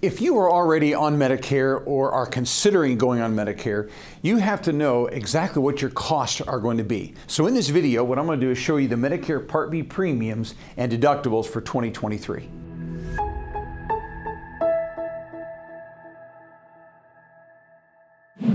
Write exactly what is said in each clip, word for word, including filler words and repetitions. If you are already on Medicare or are considering going on Medicare, you have to know exactly what your costs are going to be. So in this video, what I'm going to do is show you the Medicare Part B premiums and deductibles for twenty twenty-three.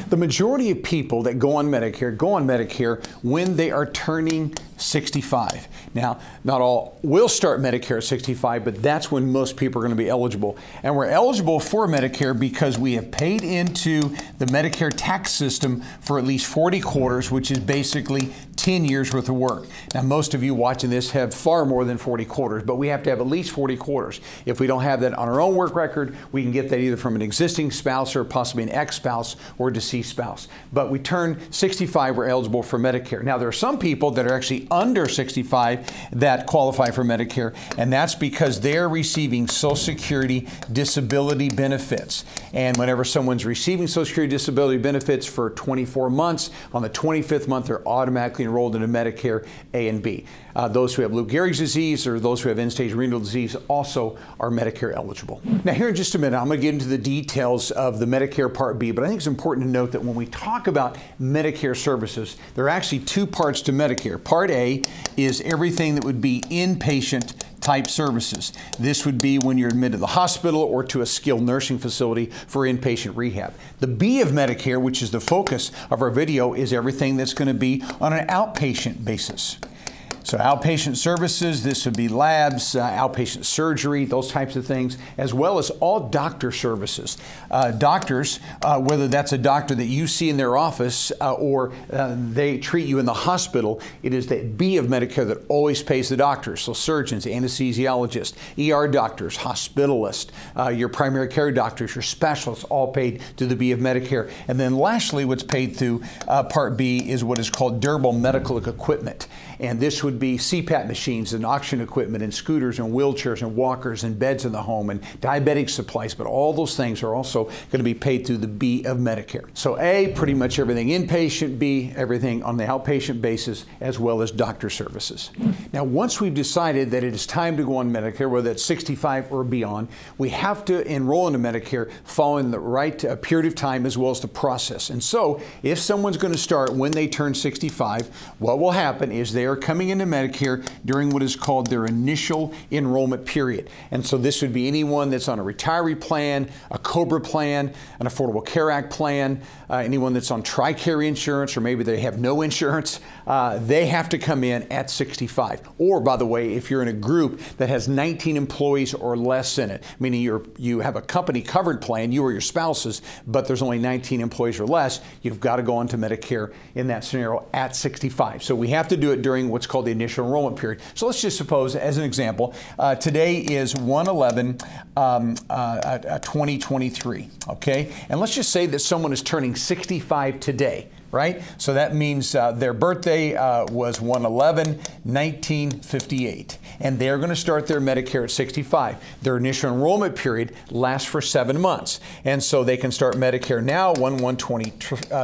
The majority of people that go on Medicare go on Medicare when they are turning sixty-five. Now, not all will start Medicare at sixty-five, but that's when most people are going to be eligible. And we're eligible for Medicare because we have paid into the Medicare tax system for at least forty quarters, which is basically ten years worth of work. Now, most of you watching this have far more than forty quarters, but we have to have at least forty quarters. If we don't have that on our own work record, we can get that either from an existing spouse or possibly an ex-spouse or deceased spouse. But we turn sixty-five, we're eligible for Medicare. Now, there are some people that are actually under sixty-five that qualify for Medicare, and that's because they're receiving Social Security disability benefits. And whenever someone's receiving Social Security disability benefits for twenty-four months, on the twenty-fifth month, they're automatically enrolled into Medicare A and B. Uh, those who have Lou Gehrig's disease or those who have end-stage renal disease also are Medicare eligible. Now, here in just a minute, I'm going to get into the details of the Medicare Part B, but I think it's important to note that when we talk about Medicare services, there are actually two parts to Medicare. Part A is everything that would be inpatient type services. This would be when you're admitted to the hospital or to a skilled nursing facility for inpatient rehab. The B of Medicare, which is the focus of our video, is everything that's going to be on an outpatient basis. So outpatient services, this would be labs, uh, outpatient surgery, those types of things, as well as all doctor services. Uh, doctors, uh, whether that's a doctor that you see in their office uh, or uh, they treat you in the hospital, it is that B of Medicare that always pays the doctors. So surgeons, anesthesiologists, E R doctors, hospitalists, uh, your primary care doctors, your specialists, all paid to the B of Medicare. And then lastly, what's paid through uh, Part B is what is called durable medical equipment. And this would be C PAP machines and oxygen equipment and scooters and wheelchairs and walkers and beds in the home and diabetic supplies. But all those things are also going to be paid through the B of Medicare. So A, pretty much everything inpatient, B, everything on the outpatient basis, as well as doctor services. Now, once we've decided that it is time to go on Medicare, whether it's sixty-five or beyond, we have to enroll into Medicare following the right uh, period of time as well as the process. And so if someone's going to start when they turn sixty-five, what will happen is they They are coming into Medicare during what is called their initial enrollment period. And so this would be anyone that's on a retiree plan, a COBRA plan, an Affordable Care Act plan, uh, anyone that's on TRICARE insurance, or maybe they have no insurance, uh, they have to come in at sixty-five. Or, by the way, if you're in a group that has nineteen employees or less in it, meaning you're, you have a company covered plan, you or your spouses, but there's only nineteen employees or less, you've got to go on to Medicare in that scenario at sixty-five. So we have to do it during During what's called the initial enrollment period. So let's just suppose, as an example, uh, today is one eleven um, uh, uh, twenty twenty-three, okay? And let's just say that someone is turning sixty-five today, right? So that means uh, their birthday uh, was one eleven nineteen fifty-eight, and they're going to start their Medicare at sixty-five. Their initial enrollment period lasts for seven months, and so they can start Medicare now, one one twenty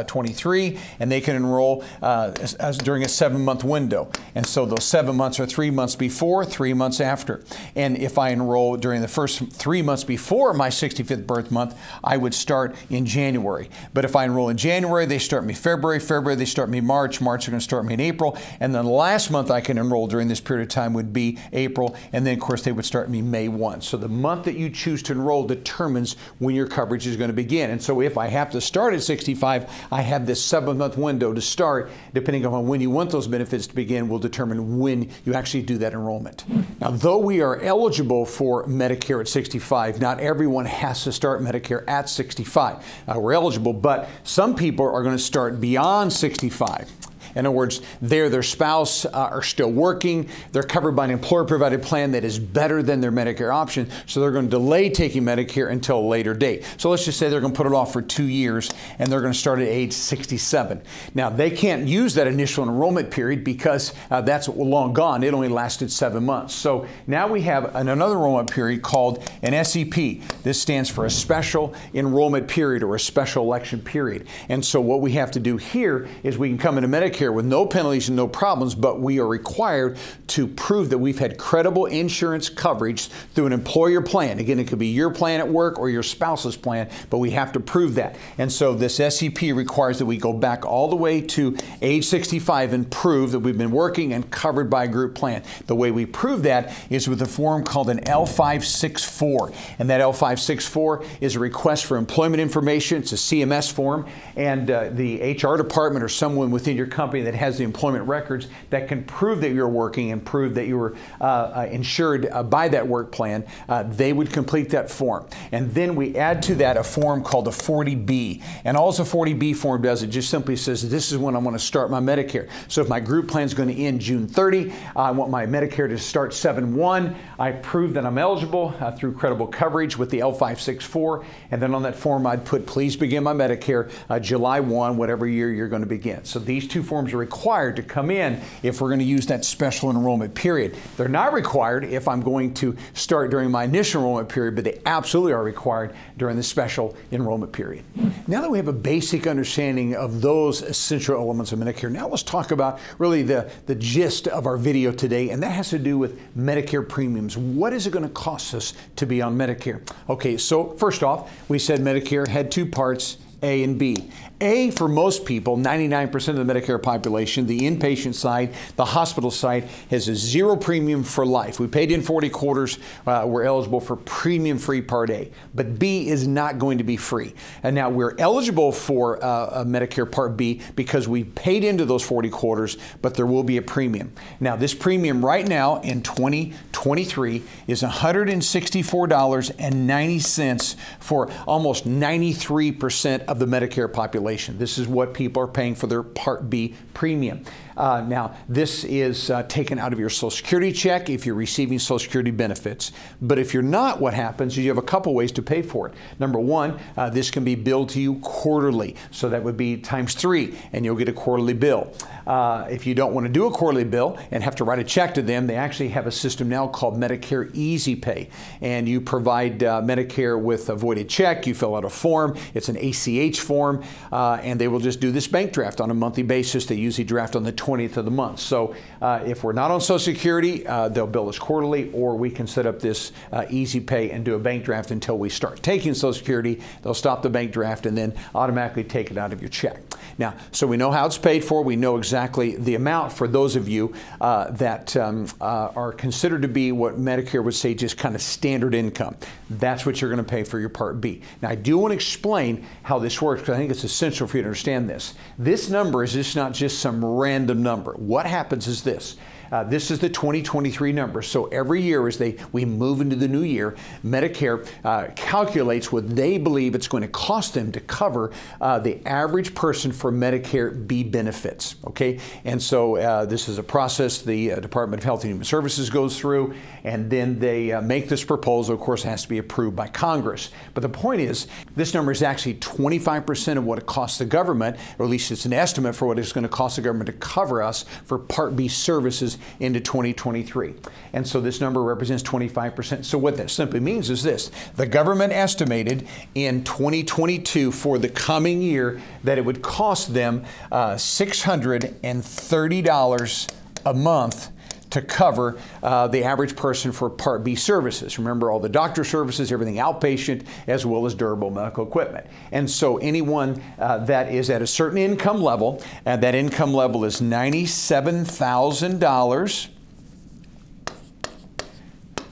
twenty-three, and they can enroll uh, as, as during a seven-month window. And so those seven months are three months before, three months after. And if I enroll during the first three months before my sixty-fifth birth month, I would start in January. But if I enroll in January, they start me February. February, they start me March. March, they're going to start me in April. And then the last month I can enroll during this period of time would be April, and then of course they would start me May first. So the month that you choose to enroll determines when your coverage is going to begin. And so if I have to start at sixty-five, I have this seven-month window to start. Depending on when you want those benefits to begin will determine when you actually do that enrollment. Now, though we are eligible for Medicare at sixty-five, not everyone has to start Medicare at sixty-five. Uh, we're eligible, but some people are going to start beyond sixty-five. In other words, they or their spouse uh, are still working. They're covered by an employer-provided plan that is better than their Medicare option, so they're going to delay taking Medicare until a later date. So let's just say they're going to put it off for two years, and they're going to start at age sixty-seven. Now, they can't use that initial enrollment period because uh, that's long gone. It only lasted seven months. So now we have an, another enrollment period called an S E P. This stands for a special enrollment period or a special election period. And so what we have to do here is we can come into Medicare Medicare with no penalties and no problems, but we are required to prove that we've had credible insurance coverage through an employer plan. Again, it could be your plan at work or your spouse's plan, but we have to prove that. And so this S E P requires that we go back all the way to age sixty-five and prove that we've been working and covered by a group plan. The way we prove that is with a form called an L five sixty-four, and that L five sixty-four is a request for employment information. It's a C M S form, and uh, the H R department or someone within your company that has the employment records that can prove that you're working and prove that you were uh, uh, insured uh, by that work plan, uh, they would complete that form. And then we add to that a form called a forty B, and all the forty B form does, it just simply says this is when I want to start my Medicare. So if my group plan is going to end June thirtieth, I want my Medicare to start seven one. I prove that I'm eligible uh, through credible coverage with the L five sixty-four, and then on that form I'd put please begin my Medicare uh, July first, whatever year you're going to begin. So these two forms are required to come in if we're going to use that special enrollment period. They're not required if I'm going to start during my initial enrollment period, but they absolutely are required during the special enrollment period. Now that we have a basic understanding of those essential elements of Medicare, now let's talk about really the, the gist of our video today, and that has to do with Medicare premiums. What is it going to cost us to be on Medicare? Okay, so first off, we said Medicare had two parts, A and B. A, for most people, ninety-nine percent of the Medicare population, the inpatient side, the hospital side, has a zero premium for life. We paid in forty quarters, uh, we're eligible for premium-free Part A. But B is not going to be free. And now we're eligible for uh, a Medicare Part B because we paid into those forty quarters, but there will be a premium. Now this premium right now in twenty twenty-three is one hundred sixty-four dollars and ninety cents for almost ninety-three percent of the Medicare population. This is what people are paying for their Part B premium. Uh, now, this is uh, taken out of your Social Security check if you're receiving Social Security benefits. But if you're not, what happens is you have a couple ways to pay for it. Number one, uh, this can be billed to you quarterly. So that would be times three, and you'll get a quarterly bill. Uh, if you don't want to do a quarterly bill and have to write a check to them, they actually have a system now called Medicare Easy Pay. And you provide uh, Medicare with a voided check. You fill out a form. It's an A C H form. Uh, Uh, and they will just do this bank draft on a monthly basis. They usually draft on the twentieth of the month. So uh, if we're not on Social Security, uh, they'll bill us quarterly, or we can set up this uh, Easy Pay and do a bank draft until we start taking Social Security. They'll stop the bank draft and then automatically take it out of your check. Now, so we know how it's paid for. We know exactly the amount for those of you uh, that um, uh, are considered to be what Medicare would say just kind of standard income. That's what you're going to pay for your Part B. Now, I do want to explain how this works because I think it's essential for you to understand this. This number is just not just some random number. What happens is this. Uh, this is the twenty twenty-three number. So every year as they we move into the new year, Medicare uh, calculates what they believe it's going to cost them to cover uh, the average person for Medicare B benefits. Okay, and so uh, this is a process the uh, Department of Health and Human Services goes through, and then they uh, make this proposal. Of course, it has to be approved by Congress. But the point is, this number is actually twenty-five percent of what it costs the government, or at least it's an estimate for what it's going to cost the government to cover us for Part B services into twenty twenty-three. And so this number represents twenty-five percent. So what that simply means is this. The government estimated in twenty twenty-two for the coming year that it would cost them uh, six hundred thirty dollars a month to cover uh, the average person for Part B services. Remember, all the doctor services, everything outpatient, as well as durable medical equipment. And so anyone uh, that is at a certain income level, and that income level is ninety-seven thousand dollars.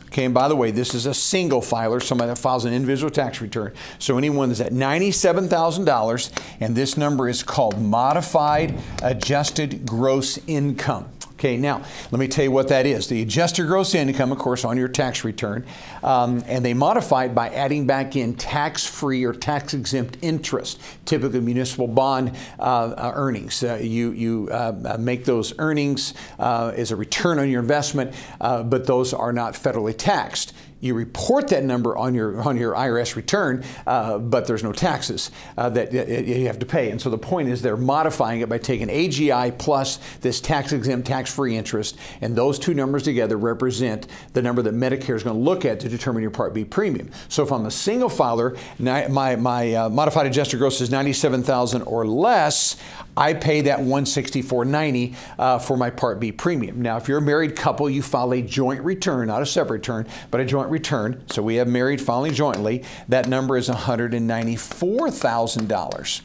Okay, and by the way, this is a single filer, somebody that files an individual tax return. So anyone that's at ninety-seven thousand dollars, and this number is called modified adjusted gross income. Okay, now, let me tell you what that is. The adjusted gross income, of course, on your tax return, um, and they modify it by adding back in tax-free or tax-exempt interest, typically municipal bond uh, uh, earnings. Uh, you you uh, make those earnings uh, as a return on your investment, uh, but those are not federally taxed. You report that number on your on your I R S return, uh, but there's no taxes uh, that uh, you have to pay. And so the point is they're modifying it by taking A G I plus this tax-exempt, tax-free interest, and those two numbers together represent the number that Medicare is going to look at to determine your Part B premium. So if I'm a single filer, my my uh, modified adjusted gross is ninety-seven thousand or less. I pay that one hundred sixty-four dollars and ninety cents uh, for my Part B premium. Now, if you're a married couple, you file a joint return, not a separate return, but a joint return. So we have married filing jointly. That number is one hundred ninety-four thousand dollars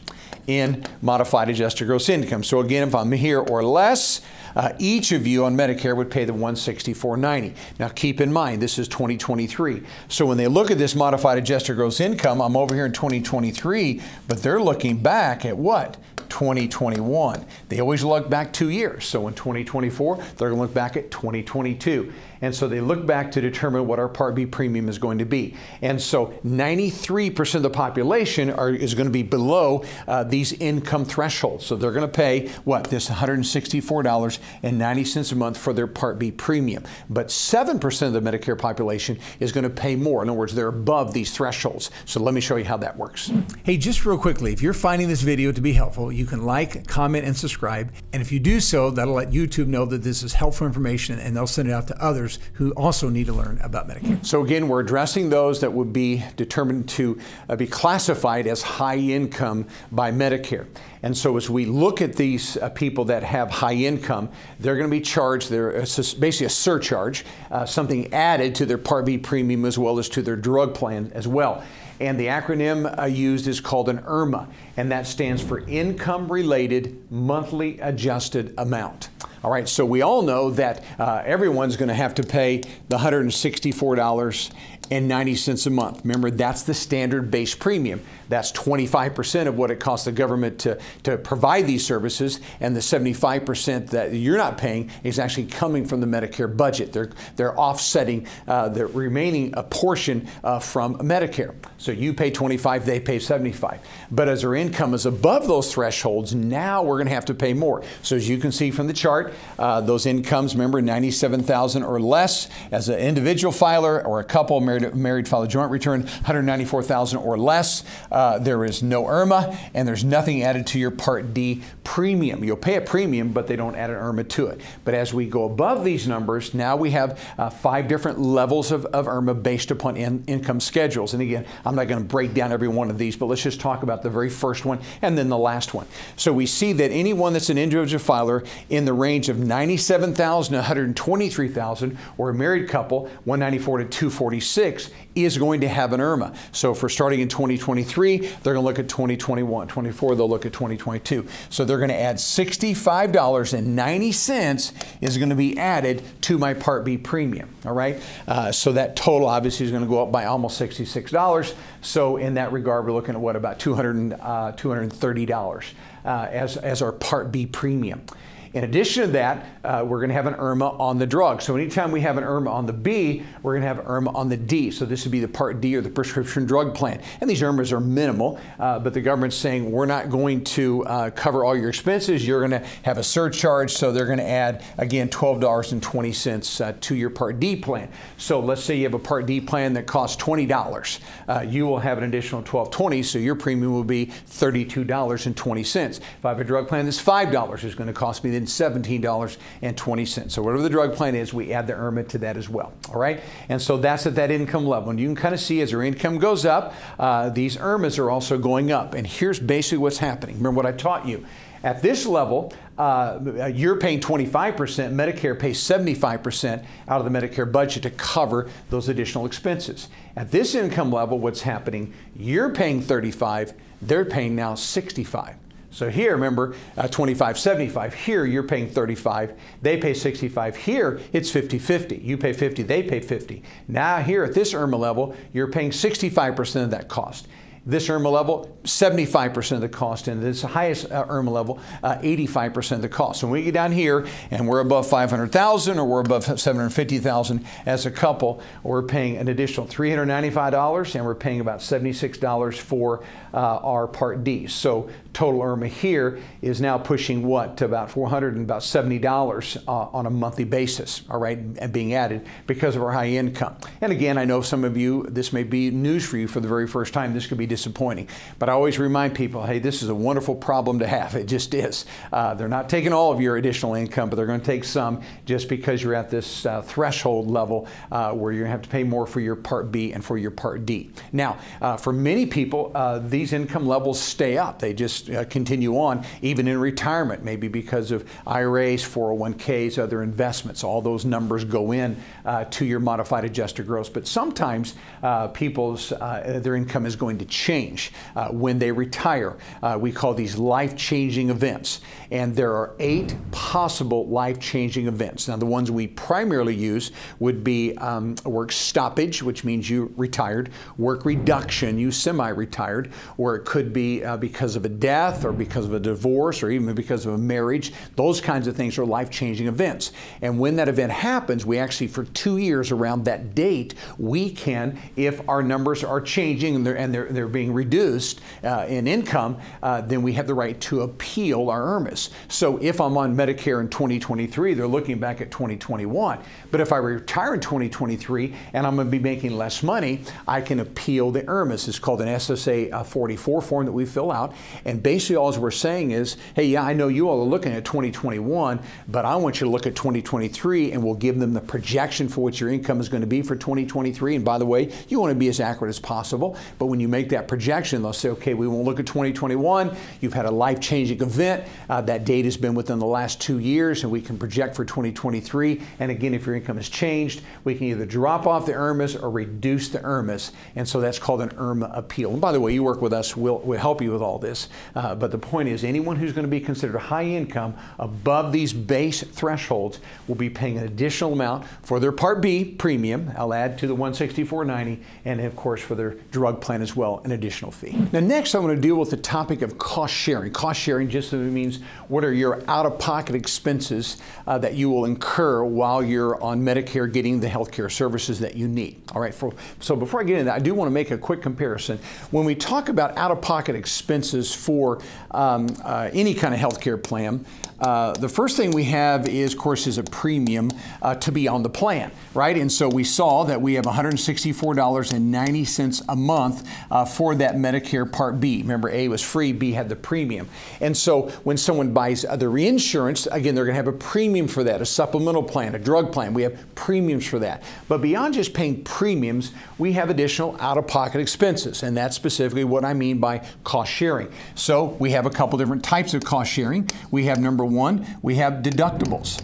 in modified adjusted gross income. So again, if I'm here or less, uh, each of you on Medicare would pay the one hundred sixty-four dollars and ninety cents. Now keep in mind, this is twenty twenty-three. So when they look at this modified adjusted gross income, I'm over here in twenty twenty-three, but they're looking back at what? twenty twenty-one. They always look back two years. So in twenty twenty-four, they're going to look back at twenty twenty-two. And so they look back to determine what our Part B premium is going to be. And so ninety-three percent of the population are, is going to be below uh, these income thresholds. So they're going to pay what? This one hundred sixty-four dollars and ninety cents a month for their Part B premium. But seven percent of the Medicare population is going to pay more. In other words, they're above these thresholds. So let me show you how that works. Hey, just real quickly, if you're finding this video to be helpful, you You can like, comment, and subscribe. And if you do so, that'll let YouTube know that this is helpful information, and they'll send it out to others who also need to learn about Medicare. So again, we're addressing those that would be determined to uh, be classified as high income by Medicare. And so as we look at these uh, people that have high income, they're going to be charged, they're uh, basically a surcharge, uh, something added to their Part B premium as well as to their drug plan as well. And the acronym uh, used is called an IRMA, and that stands for Income Related Monthly Adjusted Amount. All right, so we all know that uh, everyone's going to have to pay the one hundred sixty-four dollars and ninety cents a month. Remember, that's the standard base premium. That's twenty-five percent of what it costs the government to, to provide these services, and the seventy-five percent that you're not paying is actually coming from the Medicare budget. They're, they're offsetting uh, the remaining a portion uh, from Medicare. So you pay twenty-five, they pay seventy-five. But as their income is above those thresholds, now we're going to have to pay more. So as you can see from the chart, uh, those incomes, remember, ninety-seven thousand dollars or less as an individual filer or a couple married married file a joint return, one hundred ninety-four thousand dollars or less. Uh, there is no IRMA, and there's nothing added to your Part D premium. You'll pay a premium, but they don't add an IRMA to it. But as we go above these numbers, now we have uh, five different levels of, of IRMA based upon in, income schedules. And again, I'm not going to break down every one of these, but let's just talk about the very first one and then the last one. So we see that anyone that's an individual filer in the range of ninety-seven thousand dollars to one hundred twenty-three thousand dollars, or a married couple, one hundred ninety-four thousand dollars to two hundred forty-six thousand dollars, is going to have an IRMA. So for starting in twenty twenty-three, they're going to look at twenty twenty-one. twenty-four, they'll look at twenty twenty-two. So they're going to add sixty-five dollars and ninety cents is going to be added to my Part B premium. All right. Uh, so that total obviously is going to go up by almost sixty-six dollars. So in that regard, we're looking at what, about two hundred, uh, two hundred thirty dollars uh, as, as our Part B premium. In addition to that, uh, we're going to have an IRMA on the drug. So anytime we have an IRMA on the B, we're going to have an IRMA on the D. So this would be the Part D or the prescription drug plan. And these IRMAs are minimal, uh, but the government's saying we're not going to uh, cover all your expenses. You're going to have a surcharge, so they're going to add, again, twelve dollars and twenty cents uh, to your Part D plan. So let's say you have a Part D plan that costs twenty dollars. Uh, you will have an additional twelve dollars and twenty cents, so your premium will be thirty-two dollars and twenty cents. If I have a drug plan that's five dollars, it's going to cost me the seventeen dollars and twenty cents. So whatever the drug plan is, we add the IRMA to that as well. All right. And so that's at that income level. And you can kind of see as your income goes up, uh, these IRMAs are also going up. And here's basically what's happening. Remember what I taught you. At this level, uh, you're paying twenty-five percent, Medicare pays seventy-five percent out of the Medicare budget to cover those additional expenses. At this income level, what's happening, you're paying thirty-five, they're paying now sixty-five. So here, remember, uh, twenty-five seventy-five. Here, you're paying thirty-five. They pay sixty-five. Here, it's fifty fifty. You pay fifty, they pay fifty. Now here at this IRMA level, you're paying sixty-five percent of that cost. This I R M A level, seventy-five percent of the cost, and this highest uh, I R M A level, uh, eighty-five percent of the cost. So when we get down here and we're above five hundred thousand dollars or we're above seven hundred fifty thousand dollars as a couple, we're paying an additional three hundred ninety-five dollars, and we're paying about seventy-six dollars for uh, our Part D. So total I R M A here is now pushing what, to about four hundred dollars and about seventy dollars uh, on a monthly basis, all right, and being added because of our high income. And again, I know some of you, this may be news for you for the very first time. This could be disappointing, but I always remind people, hey, this is a wonderful problem to have. It just is. Uh, they're not taking all of your additional income, but they're going to take some just because you're at this uh, threshold level uh, where you're going to have to pay more for your Part B and for your Part D. Now, uh, for many people, uh, these income levels stay up. They just uh, continue on, even in retirement, maybe because of I R As, four oh one Ks, other investments. All those numbers go in uh, to your modified adjusted gross. But sometimes uh, people's uh, their income is going to change. change uh, when they retire. Uh, we call these life-changing events. And there are eight possible life-changing events. Now, the ones we primarily use would be um, work stoppage, which means you retired, work reduction, you semi-retired, or it could be uh, because of a death or because of a divorce or even because of a marriage. Those kinds of things are life-changing events. And when that event happens, we actually, for two years around that date, we can, if our numbers are changing and they're, and they're, they're being reduced uh, in income, uh, then we have the right to appeal our I R M As. So if I'm on Medicare in twenty twenty-three, they're looking back at twenty twenty-one. But if I retire in twenty twenty-three and I'm going to be making less money, I can appeal the I R M As. It's called an S S A uh, forty-four form that we fill out. And basically all we're saying is, hey, yeah, I know you all are looking at twenty twenty-one, but I want you to look at twenty twenty-three, and we'll give them the projection for what your income is going to be for twenty twenty-three. And by the way, you want to be as accurate as possible. But when you make that projection, they'll say, okay, we won't look at twenty twenty-one. You've had a life-changing event. Uh, that date has been within the last two years, and we can project for twenty twenty-three. And again, if your income has changed, we can either drop off the I R M As or reduce the I R M As. And so that's called an I R M A appeal. And by the way, you work with us, we'll, we'll help you with all this. Uh, but the point is, anyone who's going to be considered high income above these base thresholds will be paying an additional amount for their Part B premium. I'll add to the one sixty-four ninety, and of course for their drug plan as well, an additional fee. Now, next, I want to deal with the topic of cost sharing. Cost sharing just simply means what are your out-of-pocket expenses uh, that you will incur while you're on Medicare getting the health care services that you need. All right, for, so before I get into that, I do want to make a quick comparison. When we talk about out-of-pocket expenses for um, uh, any kind of health care plan, Uh, the first thing we have is, of course, is a premium uh, to be on the plan, right? And so we saw that we have one hundred sixty-four dollars and ninety cents a month uh, for that Medicare Part B. Remember, A was free, B had the premium. And so when someone buys other reinsurance, again, they're going to have a premium for that, a supplemental plan, a drug plan. We have premiums for that. But beyond just paying premiums, we have additional out-of-pocket expenses, and that's specifically what I mean by cost sharing. So we have a couple different types of cost sharing. We have number one. One, we have deductibles.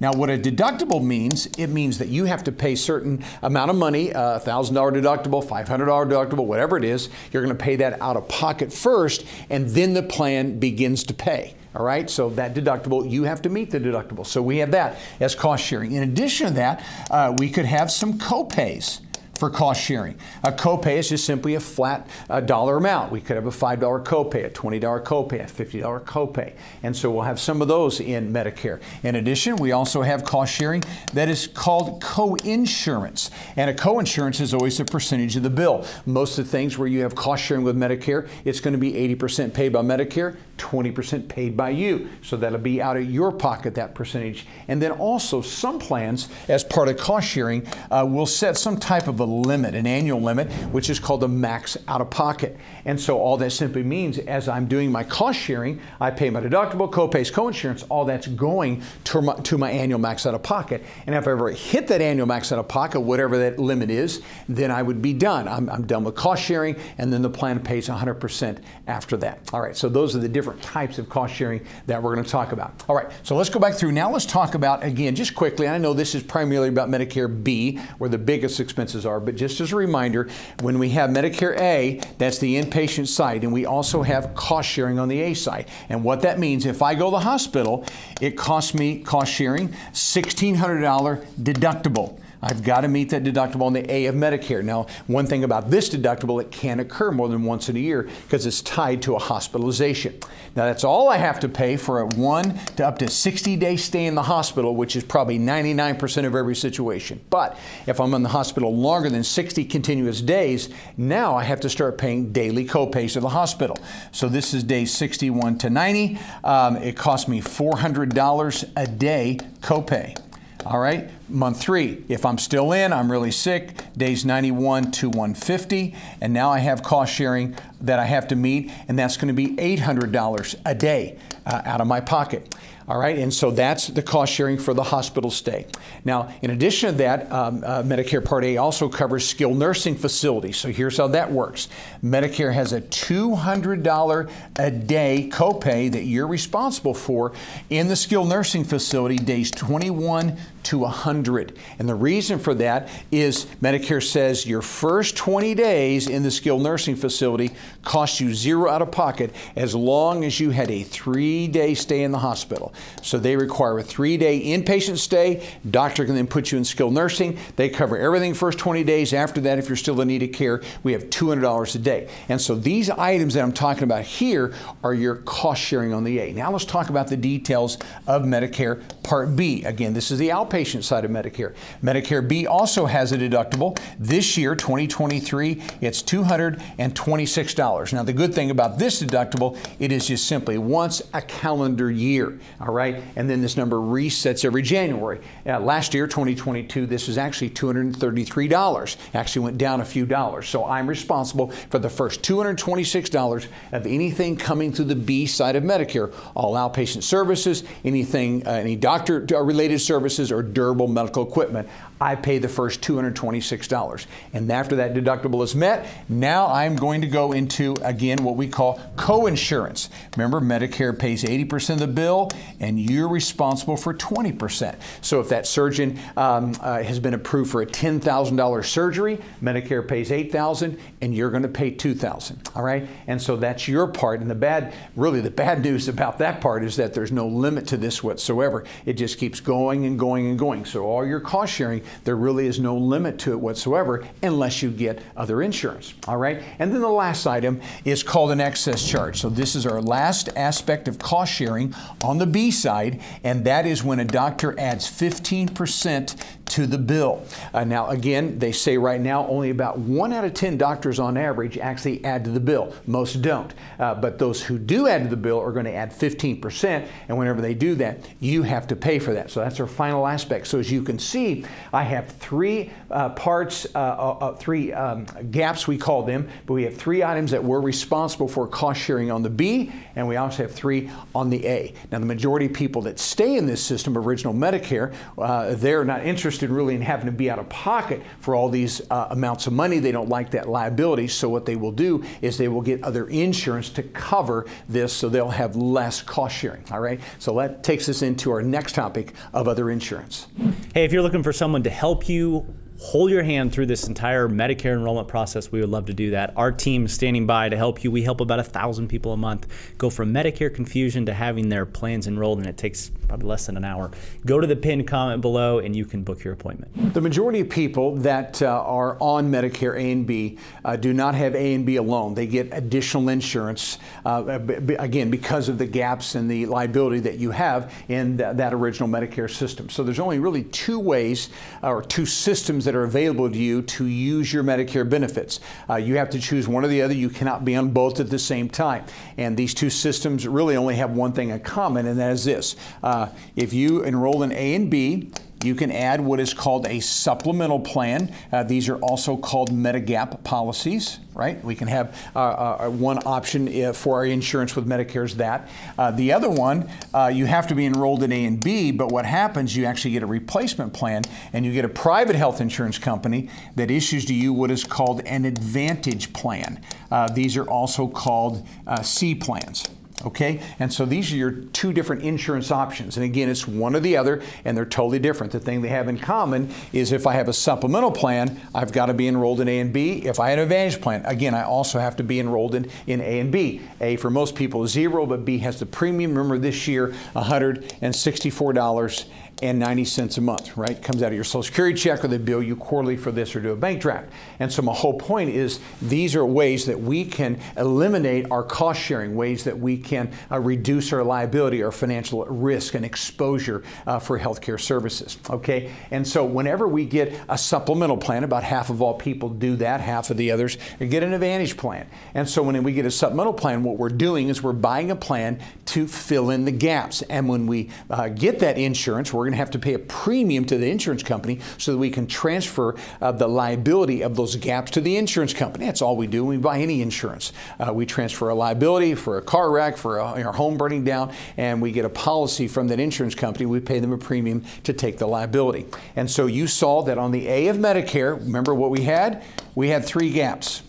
Now, what a deductible means, it means that you have to pay a certain amount of money, uh, one thousand dollar deductible, five hundred dollar deductible, whatever it is. You're going to pay that out of pocket first, and then the plan begins to pay. All right, so that deductible, you have to meet the deductible. So we have that as cost sharing. In addition to that, uh, we could have some co-pays for cost sharing. A copay is just simply a flat uh, dollar amount. We could have a five dollar copay, a twenty dollar copay, a fifty dollar copay. And so we'll have some of those in Medicare. In addition, we also have cost sharing that is called co-insurance. And a co-insurance is always a percentage of the bill. Most of the things where you have cost sharing with Medicare, it's going to be eighty percent paid by Medicare, twenty percent paid by you. So that'll be out of your pocket, that percentage. And then also some plans, as part of cost sharing, uh, will set some type of a limit, an annual limit, which is called the max out-of-pocket. And so all that simply means, as I'm doing my cost sharing, I pay my deductible, co-pays, co-insurance, all that's going to my, to my annual max out-of-pocket. And if I ever hit that annual max out-of-pocket, whatever that limit is, then I would be done. I'm, I'm done with cost sharing, and then the plan pays one hundred percent after that. All right, so those are the different types of cost sharing that we're going to talk about. All right, so let's go back through. Now let's talk about, again, just quickly, I know this is primarily about Medicare B, where the biggest expenses are. But just as a reminder, when we have Medicare A, that's the inpatient side, and we also have cost sharing on the A side. And what that means, if I go to the hospital, it costs me, cost sharing, sixteen hundred dollar deductible. I've got to meet that deductible on the A of Medicare. Now, one thing about this deductible, it can occur more than once in a year because it's tied to a hospitalization. Now, that's all I have to pay for a one to up to sixty day stay in the hospital, which is probably ninety-nine percent of every situation. But if I'm in the hospital longer than sixty continuous days, now I have to start paying daily co-pays to the hospital. So this is days sixty-one to ninety. Um, it cost me four hundred dollars a day copay. All right, month three, if I'm still in, I'm really sick, days ninety-one to one fifty, and now I have cost sharing that I have to meet, and that's going to be eight hundred dollars a day uh, out of my pocket. All right, and so that's the cost sharing for the hospital stay. Now, in addition to that, um, uh, Medicare Part A also covers skilled nursing facilities. So here's how that works. Medicare has a two hundred dollars a day copay that you're responsible for in the skilled nursing facility days twenty-one to one hundred. And the reason for that is Medicare says your first twenty days in the skilled nursing facility cost you zero out of pocket as long as you had a three day stay in the hospital. So they require a three day inpatient stay. Doctor can then put you in skilled nursing. They cover everything first twenty days. After that, if you're still in need of care, we have two hundred dollars a day. And so these items that I'm talking about here are your cost sharing on the A. Now let's talk about the details of Medicare Part B. Again, this is the outpatient side of Medicare. Medicare B also has a deductible. This year, twenty twenty-three, it's two hundred twenty-six dollars. Now the good thing about this deductible, it is just simply once a calendar year. All right, and then this number resets every January. Uh, last year, twenty twenty-two, this is actually two hundred thirty-three dollars. Actually went down a few dollars. So I'm responsible for the first two hundred twenty-six dollars of anything coming through the B side of Medicare, all outpatient services, anything, uh, any doctor-related services or durable medical equipment. I pay the first two hundred twenty-six dollars. And after that deductible is met, now I'm going to go into, again, what we call co-insurance. Remember, Medicare pays eighty percent of the bill, and you're responsible for twenty percent. So if that surgeon um, uh, has been approved for a ten thousand dollar surgery, Medicare pays eight thousand dollars, and you're going to pay two thousand dollars. All right? And so that's your part. And the bad, really the bad news about that part is that there's no limit to this whatsoever. It just keeps going and going and going. So all your cost sharing, there really is no limit to it whatsoever unless you get other insurance. All right? And then the last item is called an excess charge. So this is our last aspect of cost sharing on the B side, and that is when a doctor adds fifteen percent to the bill. Uh, now again, they say right now only about one out of ten doctors on average actually add to the bill. Most don't. Uh, but those who do add to the bill are going to add fifteen percent, and whenever they do that, you have to pay for that. So that's our final aspect. So as you can see, I have three uh, parts, uh, uh, three um, gaps we call them, but we have three items that we're responsible for cost sharing on the B, and we also have three on the A. Now the majority of people that stay in this system, original Medicare, uh, they're not interested really in having to be out of pocket for all these uh, amounts of money. They don't like that liability, so what they will do is they will get other insurance to cover this so they'll have less cost sharing. All right, so that takes us into our next topic of other insurance. Hey, if you're looking for someone to help you hold your hand through this entire Medicare enrollment process, we would love to do that. Our team is standing by to help you. We help about a thousand people a month go from Medicare confusion to having their plans enrolled, and it takes probably less than an hour. Go to the pinned comment below and you can book your appointment. The majority of people that uh, are on Medicare A and B uh, do not have A and B alone. They get additional insurance, uh, again, because of the gaps and the liability that you have in th that original Medicare system. So there's only really two ways uh, or two systems that are available to you to use your Medicare benefits. Uh, you have to choose one or the other. You cannot be on both at the same time. And these two systems really only have one thing in common, and that is this. Uh, if you enroll in A and B, you can add what is called a supplemental plan. Uh, these are also called Medigap policies, right? We can have uh, uh, one option for our insurance with Medicare is that. Uh, the other one, uh, you have to be enrolled in A and B, but what happens, you actually get a replacement plan, and you get a private health insurance company that issues to you what is called an Advantage plan. Uh, these are also called uh, C plans. Okay, and so these are your two different insurance options, and again, it's one or the other, and they're totally different. The thing they have in common is if I have a supplemental plan, I've got to be enrolled in A and B. If I had an Advantage plan, again, I also have to be enrolled in, in A and B. A for most people is zero, but B has the premium. Remember this year, one hundred sixty-four dollars and ninety cents a month, right? Comes out of your Social Security check, or they bill you quarterly for this, or do a bank draft. And so my whole point is these are ways that we can eliminate our cost sharing, ways that we can uh, reduce our liability or financial risk and exposure uh, for healthcare services, okay? And so whenever we get a supplemental plan, about half of all people do that, half of the others get an Advantage plan. And so when we get a supplemental plan, what we're doing is we're buying a plan to fill in the gaps. And when we uh, get that insurance, we're going to have to pay a premium to the insurance company so that we can transfer uh, the liability of those gaps to the insurance company. That's all we do when we buy any insurance. Uh, we transfer a liability for a car wreck, for a, our home burning down, and we get a policy from that insurance company. We pay them a premium to take the liability. And so you saw that on the A of Medicare, remember what we had? We had three gaps.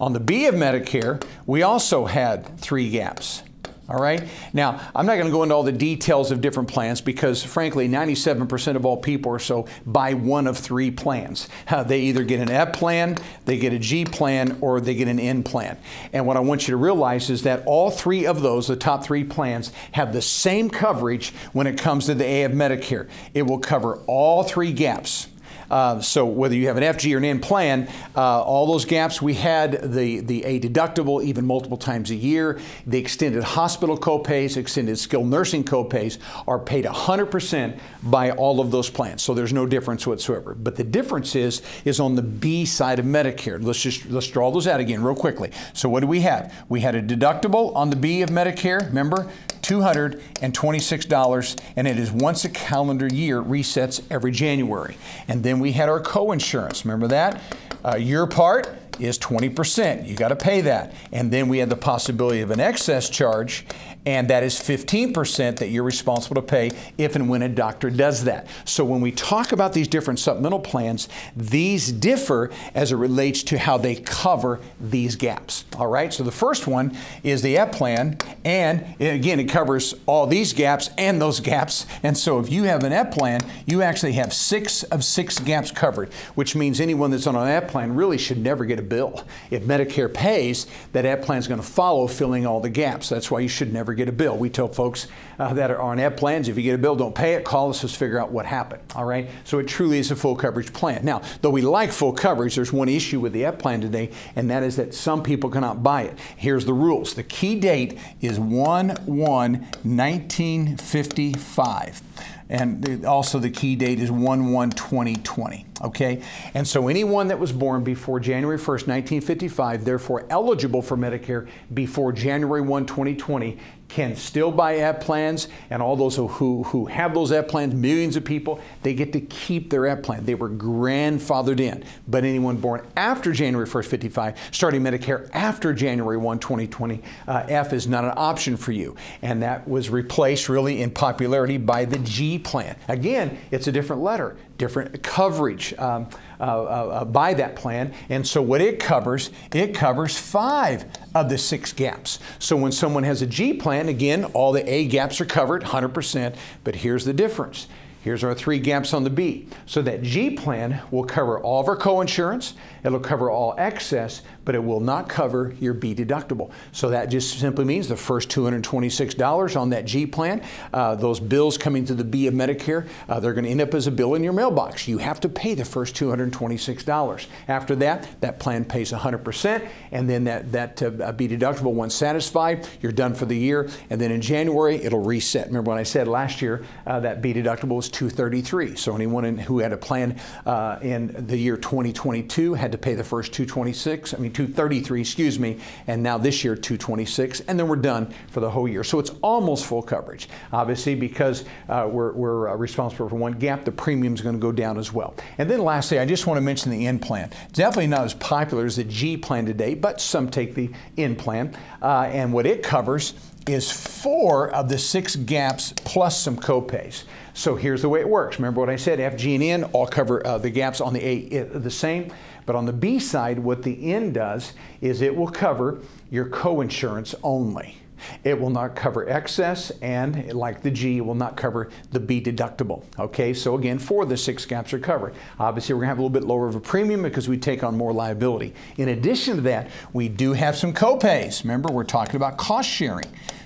On the B of Medicare, we also had three gaps. All right. Now, I'm not going to go into all the details of different plans because, frankly, ninety-seven percent of all people or so buy one of three plans. Uh, they either get an F plan, they get a G plan, or they get an N plan. And what I want you to realize is that all three of those, the top three plans, have the same coverage when it comes to the A of Medicare. It will cover all three gaps. Uh, so whether you have an F G or an N plan, uh, all those gaps we had, the, the A deductible even multiple times a year, the extended hospital co-pays, extended skilled nursing co-pays are paid one hundred percent by all of those plans. So there's no difference whatsoever. But the difference is, is on the B side of Medicare. Let's just, let's draw those out again real quickly. So what do we have? We had a deductible on the B of Medicare, remember? two hundred twenty-six dollars, and it is once a calendar year, resets every January. And then we had our co-insurance, remember that? Uh, your part is twenty percent, you gotta pay that. And then we had the possibility of an excess charge, and that is fifteen percent that you're responsible to pay if and when a doctor does that. So when we talk about these different supplemental plans, these differ as it relates to how they cover these gaps, all right? So the first one is the F plan, and again, it covers all these gaps and those gaps, and so if you have an F plan, you actually have six of six gaps covered, which means anyone that's on an F plan really should never get a bill. If Medicare pays, that F plan is going to follow filling all the gaps. That's why you should never get a bill. We tell folks uh, that are on F plans, if you get a bill, don't pay it, call us, let's figure out what happened, all right? So it truly is a full coverage plan. Now, though we like full coverage, there's one issue with the F plan today, and that is that some people cannot buy it. Here's the rules. The key date is one one nineteen fifty-five. And also the key date is one one twenty twenty, okay? And so anyone that was born before January first, nineteen fifty-five, therefore eligible for Medicare before January first, twenty twenty, can still buy F plans, and all those who, who have those F plans, millions of people, they get to keep their F plan. They were grandfathered in. But anyone born after January first, fifty-five, starting Medicare after January first, twenty twenty, uh, F is not an option for you. And that was replaced really in popularity by the G plan. Again, it's a different letter, different coverage um, uh, uh, by that plan. And so what it covers, it covers five of the six gaps. So when someone has a G plan, again, all the A gaps are covered one hundred percent, but here's the difference. Here's our three gaps on the B. So that G plan will cover all of our co-insurance, it'll cover all excess, but it will not cover your B deductible. So that just simply means the first two hundred twenty-six dollars on that G plan, uh, those bills coming to the B of Medicare, uh, they're gonna end up as a bill in your mailbox. You have to pay the first two hundred twenty-six dollars. After that, that plan pays one hundred percent, and then that, that uh, B deductible, once satisfied, you're done for the year, and then in January, it'll reset. Remember when I said last year, uh, that B deductible was two hundred thirty-three dollars. So anyone in, who had a plan uh, in the year twenty twenty-two had to pay the first two hundred twenty-six dollars, I mean two hundred thirty-three dollars, excuse me, and now this year two hundred twenty-six dollars, and then we're done for the whole year. So it's almost full coverage. Obviously, because uh, we're, we're uh, responsible for one gap, the premium's going to go down as well. And then lastly, I just want to mention the N plan. It's definitely not as popular as the G plan today, but some take the N plan, uh, and what it covers is four of the six gaps plus some copays. So here's the way it works. Remember what I said, F, G, and N all cover uh, the gaps on the A uh, the same, but on the B side, what the N does is it will cover your coinsurance only. It will not cover excess, and like the G, will not cover the B deductible. Okay, so again, four of the six gaps are covered. Obviously, we're going to have a little bit lower of a premium because we take on more liability. In addition to that, we do have some co-pays. Remember, we're talking about cost sharing.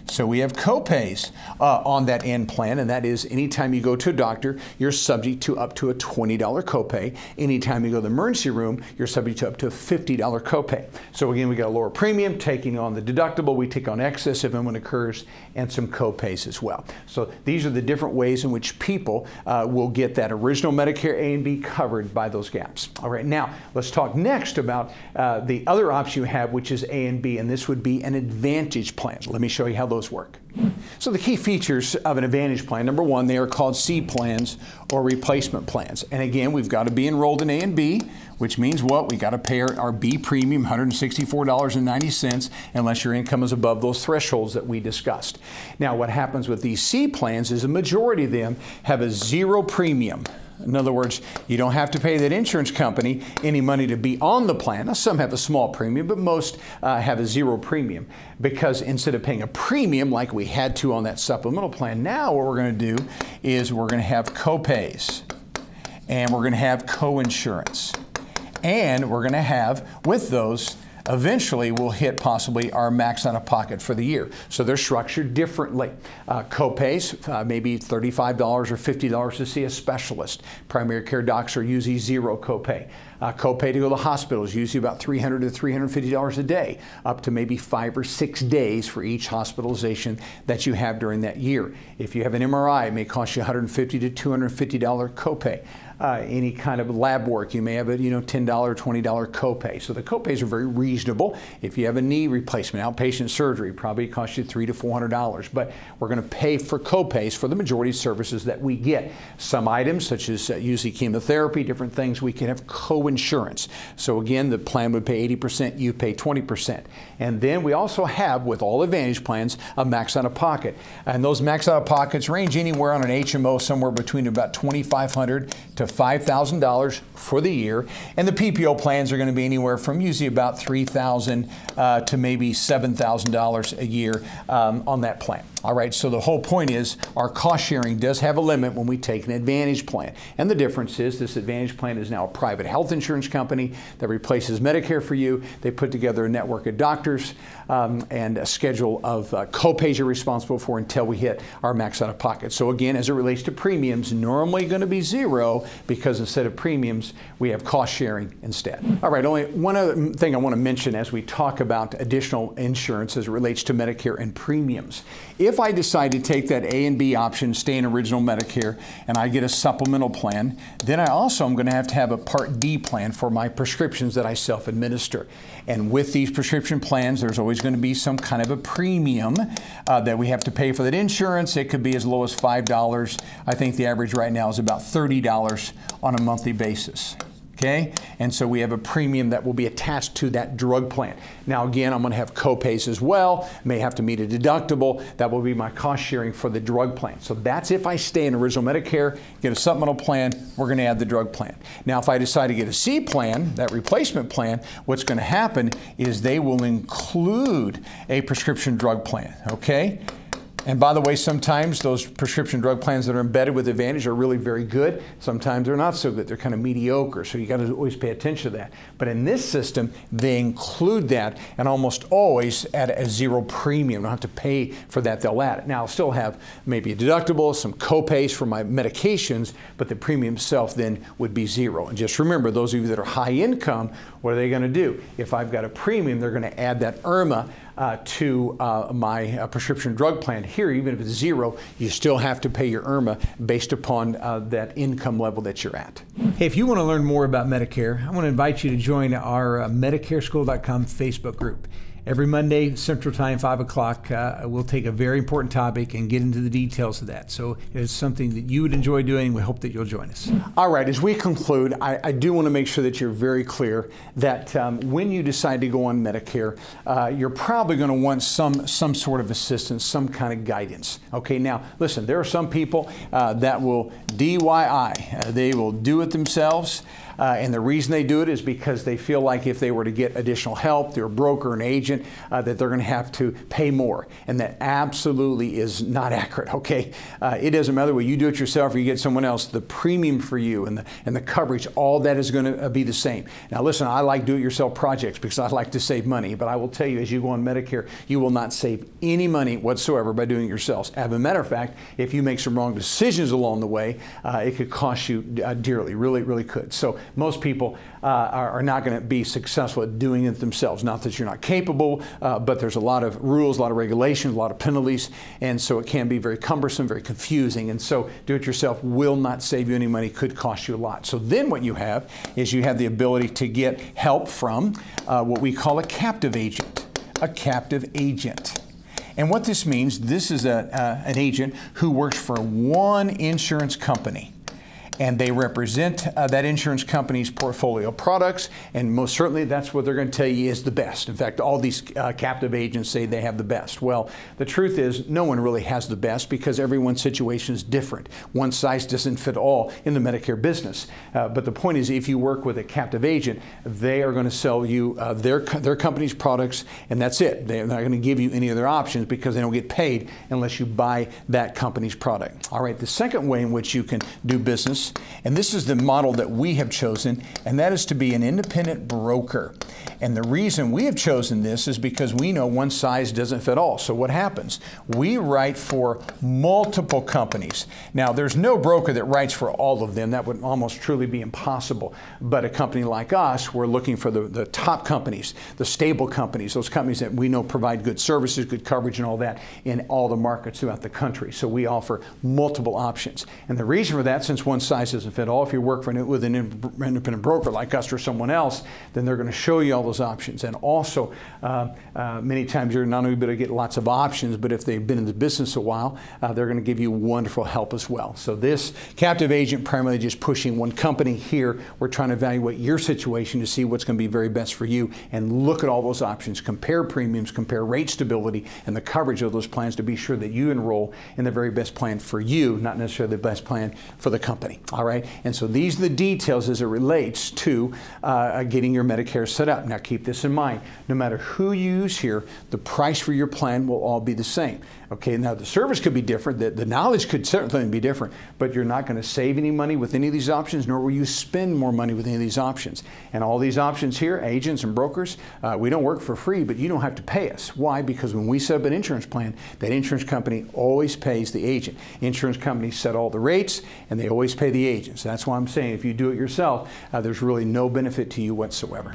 So we have co-pays uh, on that end plan, and that is anytime you go to a doctor, you're subject to up to a twenty dollar copay. Anytime you go to the emergency room, you're subject to up to a fifty dollar copay. So again, we got a lower premium, taking on the deductible, we take on excess if and when occurs, and some co-pays as well. So these are the different ways in which people uh, will get that original Medicare A and B covered by those gaps. All right, now let's talk next about uh, the other option you have, which is A and B, and this would be an Advantage plan. Let me show you how those work. So the key features of an Advantage plan, number one, they are called C plans or replacement plans. And again, we've got to be enrolled in A and B, which means what? We got to pay our, our B premium, one hundred sixty-four dollars and ninety cents, unless your income is above those thresholds that we discussed. Now, what happens with these C plans is the majority of them have a zero premium. In other words, you don't have to pay that insurance company any money to be on the plan. Now, some have a small premium, but most uh, have a zero premium, because instead of paying a premium like we had to on that supplemental plan, now what we're going to do is we're going to have co-pays, and we're going to have co-insurance, and we're going to have, with those, eventually we'll hit possibly our max out-of-pocket for the year. So they're structured differently. Uh, copays, uh, maybe thirty-five dollars or fifty dollars to see a specialist. Primary care docs are usually zero copay. Uh, copay to go to the hospital is usually about three hundred to three hundred fifty dollars a day, up to maybe five or six days for each hospitalization that you have during that year. If you have an M R I, it may cost you one hundred fifty to two hundred fifty dollar copay. Uh, any kind of lab work, you may have a you know ten dollar, twenty dollar copay. So the copays are very reasonable. If you have a knee replacement, outpatient surgery, probably costs you three to four hundred dollars. But we're going to pay for copays for the majority of services that we get. Some items, such as uh, usually chemotherapy, different things, we can have co-insurance. So again, the plan would pay eighty percent, you pay twenty percent. And then we also have, with all Advantage plans, a max out-of-pocket. And those max out-of-pockets range anywhere on an H M O somewhere between about twenty-five hundred to five thousand dollars for the year, and the P P O plans are going to be anywhere from usually about three thousand dollars uh, to maybe seven thousand dollars a year um, on that plan. All right, so the whole point is our cost sharing does have a limit when we take an Advantage plan. And the difference is this Advantage plan is now a private health insurance company that replaces Medicare for you. They put together a network of doctors um, and a schedule of uh, co-pays you're responsible for until we hit our max out of pocket. So again, as it relates to premiums, normally going to be zero, because instead of premiums, we have cost sharing instead. All right, only one other thing I want to mention as we talk about additional insurance as it relates to Medicare and premiums. If If I decide to take that A and B option, stay in original Medicare, and I get a supplemental plan, then I also am going to have to have a Part D plan for my prescriptions that I self-administer. And with these prescription plans, there's always going to be some kind of a premium uh, that we have to pay for that insurance. It could be as low as five dollars. I think the average right now is about thirty dollars on a monthly basis. Okay, and so we have a premium that will be attached to that drug plan. Now again, I'm going to have copays as well, may have to meet a deductible. That will be my cost sharing for the drug plan. So that's if I stay in original Medicare, get a supplemental plan, we're going to add the drug plan. Now if I decide to get a C plan, that replacement plan, what's going to happen is they will include a prescription drug plan, okay? And by the way, sometimes those prescription drug plans that are embedded with Advantage are really very good. Sometimes they're not so good. They're kind of mediocre. So you got to always pay attention to that. But in this system, they include that, and almost always at a zero premium. You don't have to pay for that. They'll add it. Now, I'll still have maybe a deductible, some copays for my medications, but the premium itself then would be zero. And just remember, those of you that are high income, what are they going to do? If I've got a premium, they're going to add that I R M A uh, to uh, my uh, prescription drug plan. Here, even if it's zero, you still have to pay your I R M A based upon uh, that income level that you're at. Hey, if you want to learn more about Medicare, I want to invite you to join our uh, Medicare School dot com Facebook group. Every Monday, Central Time, five o'clock, uh, we'll take a very important topic and get into the details of that. So it's something that you would enjoy doing. We hope that you'll join us. All right, as we conclude, I, I do want to make sure that you're very clear that um, when you decide to go on Medicare, uh, you're probably going to want some, some sort of assistance, some kind of guidance. Okay, now, listen, there are some people uh, that will D I Y. Uh, they will do it themselves. Uh, and the reason they do it is because they feel like if they were to get additional help, their broker and agent, uh, that they're going to have to pay more. And that absolutely is not accurate, okay? Uh, it doesn't matter whether you do it yourself or you get someone else, the premium for you and the, and the coverage, all that is going to be the same. Now listen, I like do-it-yourself projects because I like to save money, but I will tell you, as you go on Medicare, you will not save any money whatsoever by doing it yourselves. As a matter of fact, if you make some wrong decisions along the way, uh, it could cost you uh, dearly, really, really could. So most people uh, are, are not going to be successful at doing it themselves. Not that you're not capable, uh, but there's a lot of rules, a lot of regulations, a lot of penalties, and so it can be very cumbersome, very confusing, and so do-it-yourself will not save you any money, could cost you a lot. So then what you have is you have the ability to get help from uh, what we call a captive agent, a captive agent. And what this means, this is a, uh, an agent who works for one insurance company, and they represent uh, that insurance company's portfolio products, and most certainly that's what they're going to tell you is the best. In fact, all these uh, captive agents say they have the best. Well, the truth is no one really has the best because everyone's situation is different. One size doesn't fit all in the Medicare business. Uh, but the point is, if you work with a captive agent, they are going to sell you uh, their, co their company's products, and that's it. They're not going to give you any other options because they don't get paid unless you buy that company's product. All right, the second way in which you can do business, and this is the model that we have chosen, and that is to be an independent broker. And the reason we have chosen this is because we know one size doesn't fit all. So what happens? We write for multiple companies. Now, there's no broker that writes for all of them. That would almost truly be impossible. But a company like us, we're looking for the, the top companies, the stable companies, those companies that we know provide good services, good coverage, and all that in all the markets throughout the country. So we offer multiple options. And the reason for that, since one size doesn't fit all, if you work for an, with an independent broker like us or someone else, then they're going to show you all those options. And also, uh, uh, many times you're not only going to get lots of options, but if they've been in the business a while, uh, they're going to give you wonderful help as well. So this captive agent primarily just pushing one company. Here, we're trying to evaluate your situation to see what's going to be very best for you and look at all those options, compare premiums, compare rate stability and the coverage of those plans to be sure that you enroll in the very best plan for you, not necessarily the best plan for the company. All right, and so these are the details as it relates to uh, getting your Medicare set up. Now keep this in mind. No matter who you use here, the price for your plan will all be the same. Okay, now the service could be different, the, the knowledge could certainly be different, but you're not going to save any money with any of these options, nor will you spend more money with any of these options. And all these options here, agents and brokers, uh, we don't work for free, but you don't have to pay us. Why? Because when we set up an insurance plan, that insurance company always pays the agent. Insurance companies set all the rates, and they always pay the agents. That's why I'm saying if you do it yourself, uh, there's really no benefit to you whatsoever.